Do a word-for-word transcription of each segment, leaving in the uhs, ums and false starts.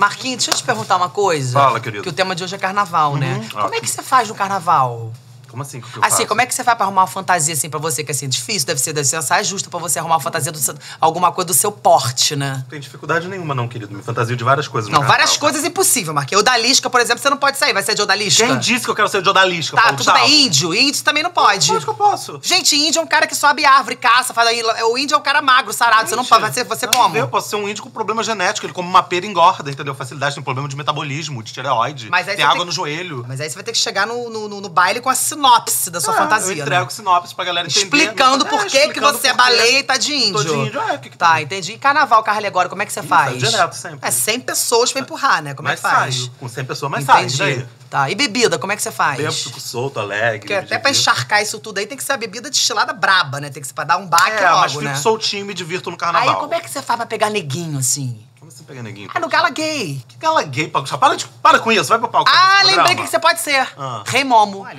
Marquinhos, deixa eu te perguntar uma coisa. Fala, querido. Que o tema de hoje é carnaval, uhum. né? Ah. Como é que você faz no carnaval? Como assim? Que eu assim, faço? Como é que você vai pra arrumar uma fantasia assim pra você? Que assim, é difícil, deve ser, deve ser é justo pra você arrumar uma fantasia, do seu, alguma coisa do seu porte, né? Não tem dificuldade nenhuma não, querido. Me fantasio de várias coisas. Não, várias carnaval, coisas é impossível, Marquinhos. Odalisca, por exemplo, você não pode sair, vai ser de odalisca. Quem disse que eu quero ser de odalisca, Tá, Paulo, tudo Gustavo? bem, índio. Índio também não pode. Lógico que eu posso. Gente, índio é um cara que sobe árvore, caça, faz aí. O índio é um cara magro, sarado, gente, você não pode, vai ser, você não, como? Eu posso ser um índio com problema genético, ele come uma pera e engorda, entendeu? Facilidade, tem problema de metabolismo, de tireoide, mas aí tem água tem que... no joelho. Mas aí você vai ter que chegar no, no, no, no baile com a sinopse da sua é, fantasia. Eu entrego né? sinopse pra galera entender. Explicando por que é, que você é baleia e tá de índio. Tô de índio, ah, é, o que que tá, tem? Entendi. E carnaval, carro alegórico, como é que você faz? Direto, sempre. É, cem pessoas pra empurrar, né? Como mas é que faz? Saio. Com cem pessoas, mas entendi. Sai. Entendi. Tá, e bebida, como é que você faz? Bebo, fico solto, alegre. Porque até pra encharcar isso tudo aí, tem que ser a bebida destilada braba, né? Tem que ser pra dar um baque é, logo, mas fico né? soltinho e me divirto no carnaval. Aí como é que você faz pra pegar neguinho, assim? Pega neguinho, ah, no gala gay. Que gala gay, Paulo? Para, de, para com isso, vai pro palco. Ah, lembrei que você pode ser. Ah. Rei Momo. Olha.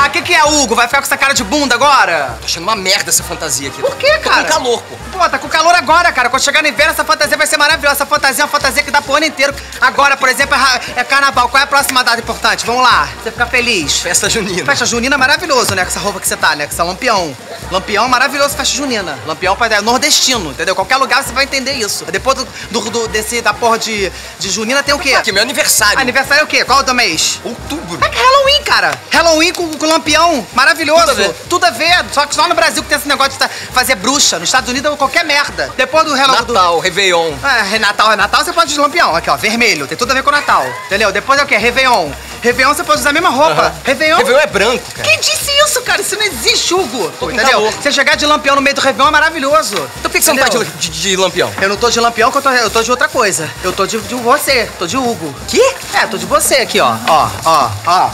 Ah, o que, que é, Hugo? Vai ficar com essa cara de bunda agora? Tô achando uma merda essa fantasia aqui. Por quê, cara? Tô com calor, pô. Pô, tá com calor agora, cara. Quando chegar no inverno, essa fantasia vai ser maravilhosa. Essa fantasia é uma fantasia que dá pro ano inteiro. Agora, por exemplo, é carnaval. Qual é a próxima data importante? Vamos lá. Você ficar feliz. Festa junina. Festa junina é maravilhoso, né? Com essa roupa que você tá, né? Com essa lampião. Lampião é maravilhoso, festa junina. Lampião é nordestino, entendeu? Qualquer lugar você vai entender isso. Depois do, do, do, desse, da porra de, de junina tem o quê? Que meu aniversário. Aniversário é o quê? Qual é o do mês? Outubro. É que Halloween, cara. Halloween com o Lampião, maravilhoso. Tudo a ver. Tudo a ver. Só que só no Brasil que tem esse negócio de fazer bruxa. Nos Estados Unidos, qualquer merda. Depois do relógio Natal, do... Réveillon. É, Natal, Natal, você pode usar Lampião. Aqui, ó, vermelho. Tem tudo a ver com o Natal, entendeu? Depois é o quê? Réveillon. Réveillon, você pode usar a mesma roupa. Uhum. Réveillon... Réveillon é branco, cara. Quem disse isso, cara? Isso não existe, Hugo. Tô com entendeu? Calor. Você chegar de Lampião no meio do Réveillon é maravilhoso. Então por que, que você não tá de, de, de Lampião? Eu não tô de Lampião, eu tô, eu tô de outra coisa. Eu tô de, de você. Tô de Hugo. Que? É, tô de você aqui, ó. Ó, ó, ó.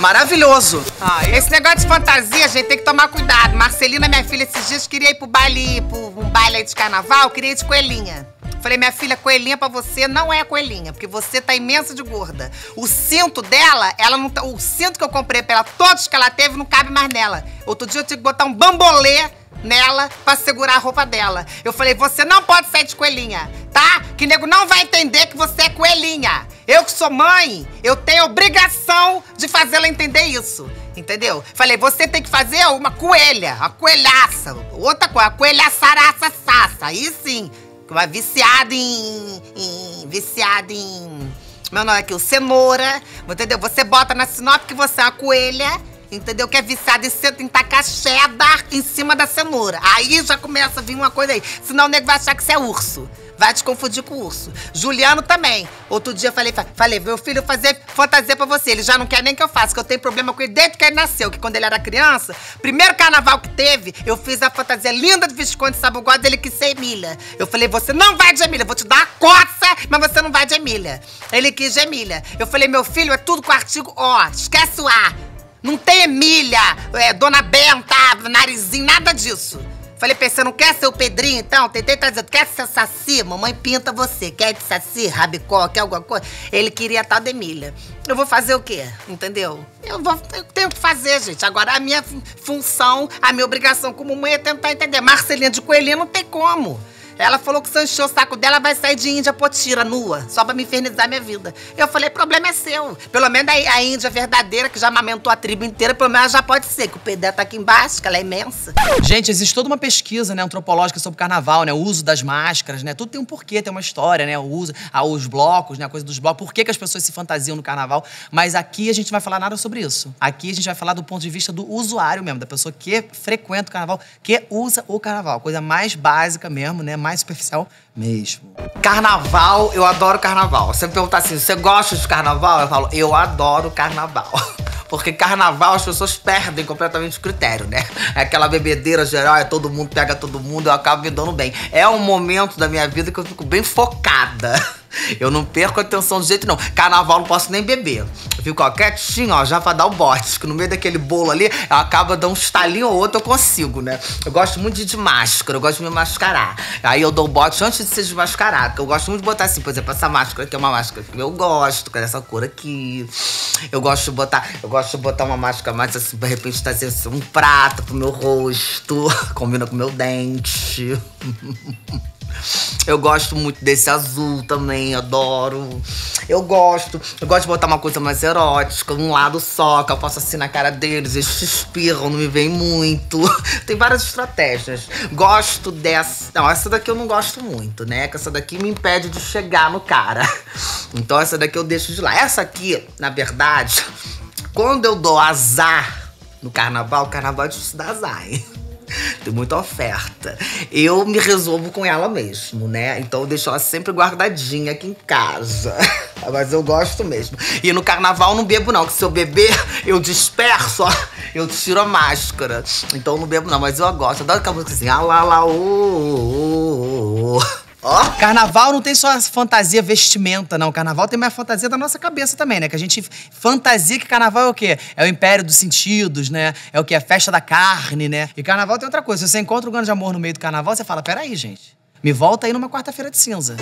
Maravilhoso. Ah, eu... Esse negócio de fantasia, a gente tem que tomar cuidado. Marcelina, minha filha, esses dias queria ir pro baile, pro um baile aí de carnaval, queria ir de coelhinha. Falei, minha filha, coelhinha pra você não é coelhinha, porque você tá imensa de gorda. O cinto dela, ela não tá, o cinto que eu comprei pra ela, todos que ela teve, não cabe mais nela. Outro dia eu tive que botar um bambolê nela pra segurar a roupa dela. Eu falei, você não pode sair de coelhinha, tá? Que nego não vai entender que você é coelhinha. Eu que sou mãe, eu tenho obrigação de fazê-la entender isso. Entendeu? Falei, você tem que fazer uma coelha, uma coelhaça, outra coisa, a coelha saraça sassa. Aí sim, uma viciada em, em... viciada em... meu nome é aqui, o cenoura, entendeu? Você bota na sinopse que você é uma coelha, entendeu? Que é viciada em, em tacar cheddar em cima da cenoura. Aí já começa a vir uma coisa aí, senão o nego vai achar que você é urso. Vai te confundir com o urso. Juliano também. Outro dia eu falei, falei, meu filho, fazer fantasia pra você. Ele já não quer nem que eu faça, que eu tenho problema com ele desde que ele nasceu. Que quando ele era criança, primeiro carnaval que teve, eu fiz a fantasia linda de Visconde Sabugosa, ele quis ser Emília. Eu falei, você não vai de Emília, eu vou te dar a coça, mas você não vai de Emília. Ele quis de Emília. Eu falei, meu filho, é tudo com o artigo O, esquece o A. Não tem Emília, é, Dona Benta, Narizinho, nada disso. Falei, pensei, não quer ser o Pedrinho, então? Tentei trazer, quer ser Saci? Mamãe pinta você. Quer de Saci, rabicó, quer alguma coisa? Ele queria a tal da Emília. Eu vou fazer o quê? Entendeu? Eu, vou, eu tenho que fazer, gente. Agora, a minha função, a minha obrigação como mãe é tentar entender. Marcelina de coelhinha não tem como. Ela falou que se eu encher o saco dela, vai sair de Índia potira, nua, só pra me infernizar minha vida. Eu falei, problema é seu. Pelo menos a Índia verdadeira, que já amamentou a tribo inteira, pelo menos ela já pode ser, que o Pedrinho tá aqui embaixo, que ela é imensa. Gente, existe toda uma pesquisa, né, antropológica sobre o carnaval, né, o uso das máscaras, né, tudo tem um porquê, tem uma história, né, o uso, ah, os blocos, né, a coisa dos blocos, por que que as pessoas se fantasiam no carnaval, mas aqui a gente não vai falar nada sobre isso. Aqui a gente vai falar do ponto de vista do usuário mesmo, da pessoa que frequenta o carnaval, que usa o carnaval, coisa mais básica mesmo, né, mais superficial mesmo. Carnaval, eu adoro carnaval. Você me perguntar assim, você gosta de carnaval? Eu falo, eu adoro carnaval. Porque carnaval as pessoas perdem completamente o critério, né? É aquela bebedeira geral, é todo mundo pega todo mundo, eu acabo me dando bem. É um momento da minha vida que eu fico bem focada. Eu não perco a atenção de jeito não. Carnaval não posso nem beber. Eu fico, ó, quietinho, ó, já pra dar o bote. Que no meio daquele bolo ali, eu acabo dando um estalinho ou outro, eu consigo, né? Eu gosto muito de ir de máscara, eu gosto de me mascarar. Aí eu dou o bote antes de ser desmascarado. Porque eu gosto muito de botar assim, por exemplo, essa máscara aqui é uma máscara que eu gosto, com essa cor aqui. Eu gosto de botar, eu gosto de botar uma máscara mais assim, de repente tá assim, um prato pro meu rosto. Combina com o meu dente. Eu gosto muito desse azul também, adoro. Eu gosto. Eu gosto de botar uma coisa mais erótica, um lado só, que eu faço assim na cara deles, eles se espirram, não me veem muito. Tem várias estratégias. Gosto dessa. Não, essa daqui eu não gosto muito, né? Que essa daqui me impede de chegar no cara. Então essa daqui eu deixo de lá. Essa aqui, na verdade, quando eu dou azar no carnaval, o carnaval é difícil dar azar, hein? Tem muita oferta. Eu me resolvo com ela mesmo, né? Então eu deixo ela sempre guardadinha aqui em casa. Mas eu gosto mesmo. E no carnaval eu não bebo não, que se eu beber, eu disperso, ó. Eu tiro a máscara. Então eu não bebo não, mas eu gosto. Adoro aquela música assim, ah lá lá, ô, ô, ô, ô. Oh. Carnaval não tem só as fantasia, vestimenta, não. Carnaval tem mais fantasia da nossa cabeça também, né? Que a gente... Fantasia, que carnaval é o quê? É o império dos sentidos, né? É o quê? É a festa da carne, né? E carnaval tem outra coisa. Se você encontra um grande amor no meio do carnaval, você fala, peraí, gente. Me volta aí numa quarta-feira de cinza.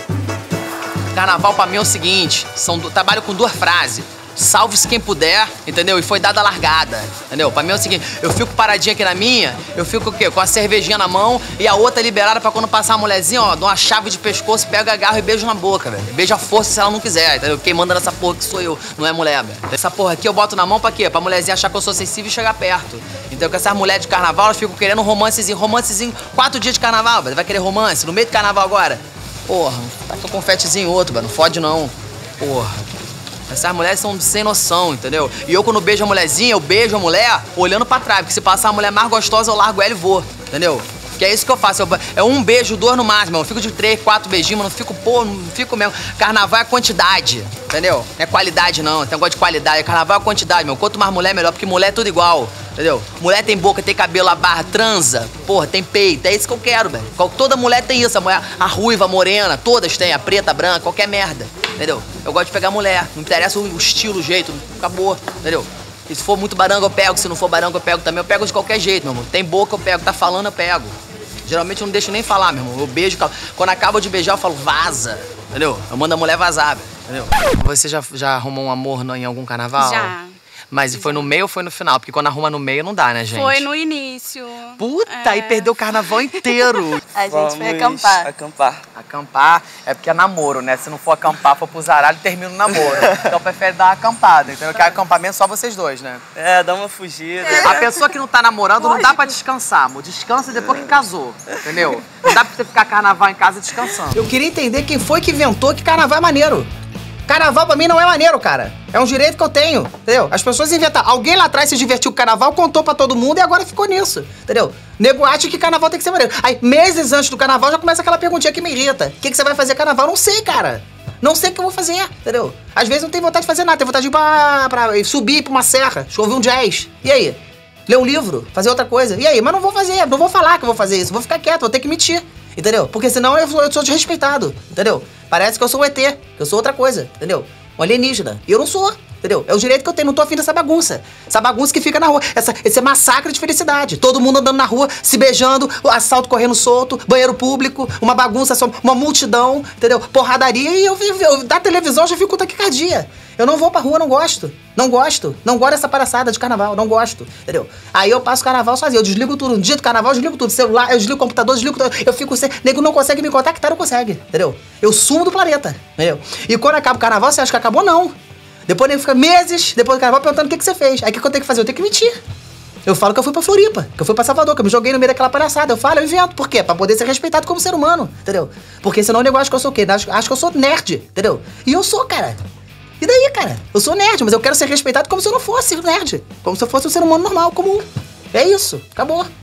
Carnaval pra mim é o seguinte. São do... Trabalho com duas frases. Salve-se quem puder, entendeu? E foi dada a largada, entendeu? Pra mim é o seguinte, eu fico paradinha aqui na minha, eu fico o quê? Com a cervejinha na mão e a outra liberada pra quando passar a mulherzinha, ó, dou uma chave de pescoço, pego, agarro e beijo na boca, velho. Beijo a força se ela não quiser, entendeu? Quem manda nessa porra que sou eu, não é mulher, velho. Essa porra aqui eu boto na mão pra quê? Pra mulherzinha achar que eu sou sensível e chegar perto. Então com essas mulheres de carnaval, elas ficam querendo um romancezinho, romancezinho, quatro dias de carnaval, velho. Vai querer romance no meio do carnaval agora? Porra, tá com um confetezinho outro, velho. Não fode não, porra. Essas mulheres são sem noção, entendeu? E eu, quando beijo a mulherzinha, eu beijo a mulher olhando pra trás. Porque se passar a mulher mais gostosa, eu largo ela e vou, entendeu? Que é isso que eu faço. Eu, é um beijo, dois no máximo. Eu fico de três, quatro beijinhos, mas não fico, pô, não fico mesmo. Carnaval é quantidade, entendeu? Não é qualidade, não. Tem um negócio de qualidade. Carnaval é quantidade, meu. Quanto mais mulher, melhor. Porque mulher é tudo igual, entendeu? Mulher tem boca, tem cabelo, a barra, transa. Porra, tem peito. É isso que eu quero, velho. Toda mulher tem isso. A, mulher, a ruiva, a morena, todas têm. A preta, a branca, qualquer merda. Entendeu? Eu gosto de pegar mulher, não interessa o estilo, o jeito, acabou, entendeu? E se for muito baranga eu pego, se não for baranga eu pego também, eu pego de qualquer jeito, meu irmão. Tem boca eu pego, tá falando eu pego. Geralmente eu não deixo nem falar, meu irmão, eu beijo, quando acabo de beijar eu falo vaza, entendeu? Eu mando a mulher vazar, entendeu? Você já, já arrumou um amor em algum carnaval? Já. Mas foi no meio ou foi no final? Porque quando arruma no meio não dá, né, gente? Foi no início. Puta, é. E perdeu o carnaval inteiro. A gente Vamos foi acampar. Acampar. Acampar é porque é namoro, né? Se não for acampar, for pro zaralho, termina o namoro. Então prefere dar uma acampada. Então eu quero acampamento só vocês dois, né? É, dá uma fugida. É. A pessoa que não tá namorando Lógico. Não dá pra descansar, amor. Descansa depois que casou, entendeu? Não dá pra você ficar carnaval em casa descansando. Eu queria entender quem foi que inventou que carnaval é maneiro. Carnaval pra mim não é maneiro, cara. É um direito que eu tenho, entendeu? As pessoas inventaram. Alguém lá atrás se divertiu com carnaval, contou pra todo mundo e agora ficou nisso, entendeu? Nego acha que carnaval tem que ser maneiro. Aí, meses antes do carnaval, já começa aquela perguntinha que me irrita. O que, que você vai fazer carnaval? Não sei, cara. Não sei o que eu vou fazer, entendeu? Às vezes não tem vontade de fazer nada. Tem vontade de ir pra, pra subir pra uma serra, ouvir um jazz. E aí? Ler um livro? Fazer outra coisa? E aí? Mas não vou fazer. Não vou falar que eu vou fazer isso. Vou ficar quieto, vou ter que mentir. Entendeu? Porque senão eu sou desrespeitado, entendeu? Parece que eu sou um E T, que eu sou outra coisa, entendeu? Um alienígena. E eu não sou, entendeu? É o direito que eu tenho, não tô afim dessa bagunça. Essa bagunça que fica na rua, essa, esse massacre de felicidade. Todo mundo andando na rua, se beijando, assalto correndo solto, banheiro público, uma bagunça, uma multidão, entendeu? Porradaria e eu, eu, eu da televisão já fico com taquicardia. Eu não vou pra rua, não gosto. Não gosto. Não gosto dessa palhaçada de carnaval, não gosto. Entendeu? Aí eu passo o carnaval sozinho. Eu desligo tudo. No dia do carnaval, eu desligo tudo. Celular, eu desligo o computador, desligo tudo. Eu fico sem. Nego não consegue me contactar, não consegue. Entendeu? Eu sumo do planeta. Entendeu? E quando acaba o carnaval, você acha que acabou? Não. Depois nego fica meses depois do carnaval perguntando o que, que você fez. Aí o que, que eu tenho que fazer? Eu tenho que mentir. Eu falo que eu fui pra Floripa, que eu fui pra Salvador, que eu me joguei no meio daquela palhaçada. Eu falo, eu invento. Por quê? Pra poder ser respeitado como ser humano. Entendeu? Porque senão o nego acha que eu sou o quê? Acho que eu sou nerd. Entendeu? E eu sou, cara. E daí, cara? Eu sou nerd, mas eu quero ser respeitado como se eu não fosse nerd. Como se eu fosse um ser humano normal, comum. É isso. Acabou.